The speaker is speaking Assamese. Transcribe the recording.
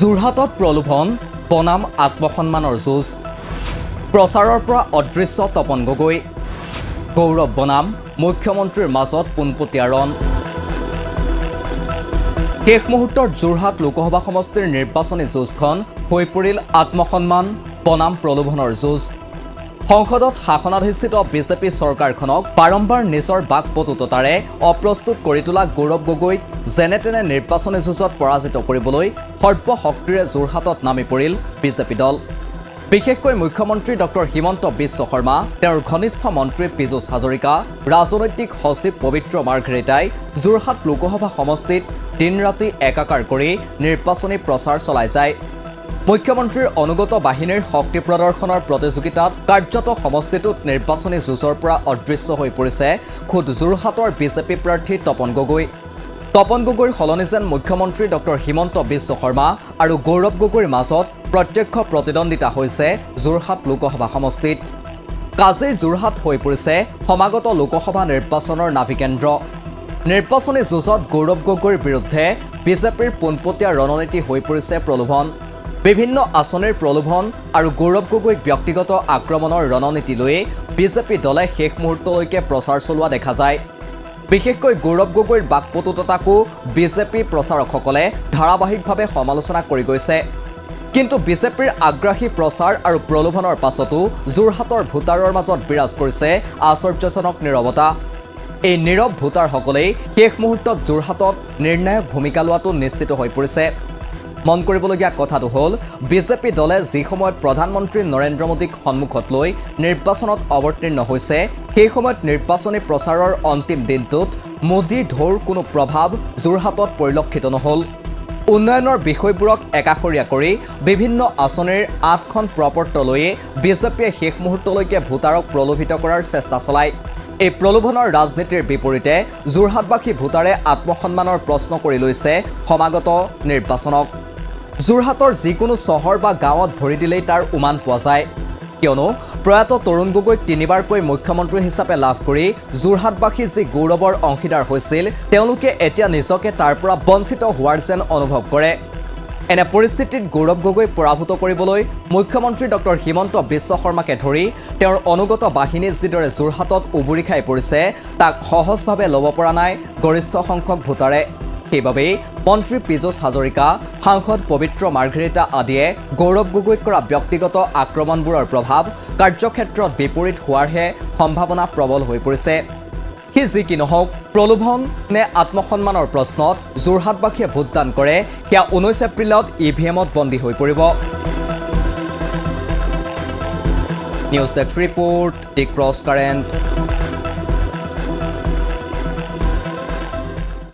যোৰহাটত প্ৰলোভন বনাম আত্মসন্মানৰ যুঁজ প্ৰচাৰৰ পৰা অদৃশ্য তপন গগৈ গৌৰৱ বনাম মুখ্যমন্ত্ৰীৰ মাজত পোনপটীয়া ৰণ শেষ মুহূৰ্তত যোৰহাট লোকসভা সমষ্টিৰ নিৰ্বাচনী যুঁজখন হৈ পৰিল আত্মসন্মান বনাম প্ৰলোভনৰ যুঁজ সংসদত শাসনাধিষ্ঠিত বিজেপি চৰকাৰখনক বাৰম্বাৰ নিজৰ বাকপটুতাৰে অপ্ৰস্তুত কৰি তোলা গৌৰৱ গগৈ জেনেটেনে নিৰ্বাচনী যুঁজত পৰাজিত কৰিবলৈ সৰ্বশক্তিৰে যোৰহাটত নামি পৰিল বিজেপি দল বিশেষকৈ মুখ্যমন্ত্ৰী ডক্টৰ হিমন্ত বিশ্ব শৰ্মা তেওঁৰ ঘনিষ্ঠ মন্ত্ৰী পীযুষ হাজৰিকা ৰাজনৈতিক সচিব পবিত্ৰ মাৰ্ঘেৰিটাই যোৰহাট লোকসভা সমষ্টিত দিন ৰাতি একাকাৰ কৰি নিৰ্বাচনী প্ৰচাৰ চলাই যায় মুখ্যমন্ত্ৰীৰ অনুগত বাহিনীৰ শক্তি প্ৰদৰ্শনৰ প্ৰতিযোগিতাত কাৰ্যত সমষ্টিটোত নিৰ্বাচনী যুঁজৰ পৰা অদৃশ্য হৈ পৰিছে খুদ যোৰহাটৰ বিজেপি প্ৰাৰ্থী তপন গগৈৰ সলনি যেন মুখ্যমন্ত্ৰী ডক্টৰ হিমন্ত বিশ্ব শৰ্মা আৰু গৌৰৱ গগৈৰ মাজত প্ৰত্যক্ষ প্ৰতিদ্বন্দ্বিতা হৈছে যোৰহাট লোকসভা সমষ্টিত কাজেই যোৰহাট হৈ পৰিছে সমাগত লোকসভা নিৰ্বাচনৰ নাভিকেন্দ্ৰ নিৰ্বাচনী যুঁজত গৌৰৱ গগৈৰ বিৰুদ্ধে বিজেপিৰ পোনপটীয়া ৰণনীতি হৈ পৰিছে প্ৰলোভন বিভিন্ন আসনের প্রলোভন আর গৌরৱ গগৈক ব্যক্তিগত আক্রমণের রণনীতি লয়ে বিজেপি দলে শেষ মুহূর্তলৈকে প্রচার চলা দেখা যায় বিশেষকৈ গৌরৱ গগৈর বাকপটুতাকো বিজেপি প্রচারকসকলে ধারাবাহিকভাবে সমালোচনা কৰি গৈছে কিন্তু বিজেপির আগ্রাসী প্রচার আর প্রলোভনের পাছতো যোৰহাটৰ ভোটাৰৰ মাজত বিৰাজ কৰিছে আশ্চর্যজনক নীৰৱতা এই নীৰৱ ভোটাৰসকলেই শেষ মুহূৰ্তত যোৰহাটত নিৰ্ণায়ক ভূমিকা লোৱাটো নিশ্চিত হৈ পৰিছে মন কৰিবলগীয়া কথাটো হ'ল বিজেপি দলে যি সময়ত প্ৰধানমন্ত্ৰী নৰেন্দ্ৰ মোদীক সন্মুখত লৈ নিৰ্বাচনত অৱতীৰ্ণ হৈছে সেই সময়ত নিৰ্বাচনী প্ৰচাৰৰ অন্তিম দিনটোত মোদী ঢৌৰ কোনো প্ৰভাৱ যোৰহাটত পৰিলক্ষিত নহ'ল উন্নয়নৰ বিষয়বোৰক একাষৰীয়া কৰি বিভিন্ন আসনৰ ৮খন প্ৰপত্ৰ লৈয়ে বিজেপিয়ে শেষ মুহূৰ্তলৈকে ভোটাৰক প্ৰলোভিত কৰাৰ চেষ্টা চলায় এই প্ৰলোভনৰ ৰাজনীতিৰ বিপৰীতে যোৰহাটবাসী ভোটাৰে আত্মসন্মানৰ প্ৰশ্ন কৰি লৈছে সমাগত নিৰ্বাচনক যোৰহাটৰ যিকোনো চহৰ বা গাঁৱত ভৰি দিলেই তাৰ উমান পোৱা যায় কিয়নো প্ৰয়াত তৰুণ গগৈক তিনিবাৰকৈ মুখ্যমন্ত্ৰী হিচাপে লাভ কৰি যোৰহাটবাসী যি গৌৰৱৰ অংশীদাৰ হৈছিল তেওঁলোকে এতিয়া নিজকে তাৰ পৰা বঞ্চিত হোৱাৰ যেন অনুভৱ কৰে এনে পৰিস্থিতিত গৌৰৱ গগৈ পৰাভূত কৰিবলৈ মুখ্যমন্ত্ৰী ডক্টৰ হিমন্ত বিশ্ব শৰ্মাকে ধৰি তেওঁৰ অনুগত বাহিনী যিদৰে যোৰহাটত উবুৰি খাই পৰিছে তাক সহজভাৱে ল'ব পৰা নাই গৰিষ্ঠ সংখ্যক ভোটাৰে সেইবাবে মন্ত্রী পীযুষ হাজৰিকা সাংসদ পবিত্ৰ মাৰ্ঘেৰিটা আদিয়ে গৌৰৱ গগৈক কৰা ব্যক্তিগত আক্ৰমণবোৰৰ প্ৰভাৱ কাৰ্যক্ষেত্ৰত বিপৰীত হোৱাৰহে সম্ভাৱনা প্ৰবল হৈ পৰিছে সি যি কি নহওক প্ৰলোভন নে আত্মসন্মানৰ প্ৰশ্নত যোৰহাটবাসীয়ে ভোটদান কৰে সেয়া 19 এপ্ৰিলত ইভিএমত বন্দী হৈ পৰিব news desk report the cross current